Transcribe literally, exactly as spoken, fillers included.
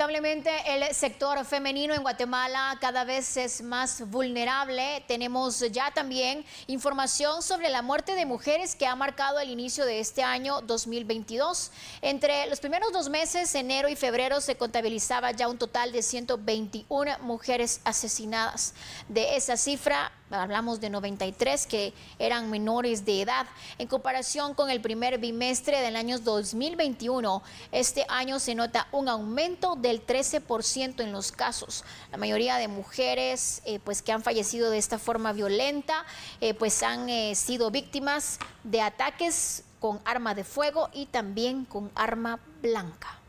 Lamentablemente, el sector femenino en Guatemala cada vez es más vulnerable. Tenemos ya también información sobre la muerte de mujeres que ha marcado el inicio de este año dos mil veintidós. Entre los primeros dos meses, enero y febrero, se contabilizaba ya un total de ciento veintiuna mujeres asesinadas. De esa cifra, hablamos de noventa y tres que eran menores de edad. En comparación con el primer bimestre del año dos mil veintiuno, este año se nota un aumento del trece por ciento en los casos. La mayoría de mujeres eh, pues, que han fallecido de esta forma violenta eh, pues, han eh, sido víctimas de ataques con arma de fuego y también con arma blanca.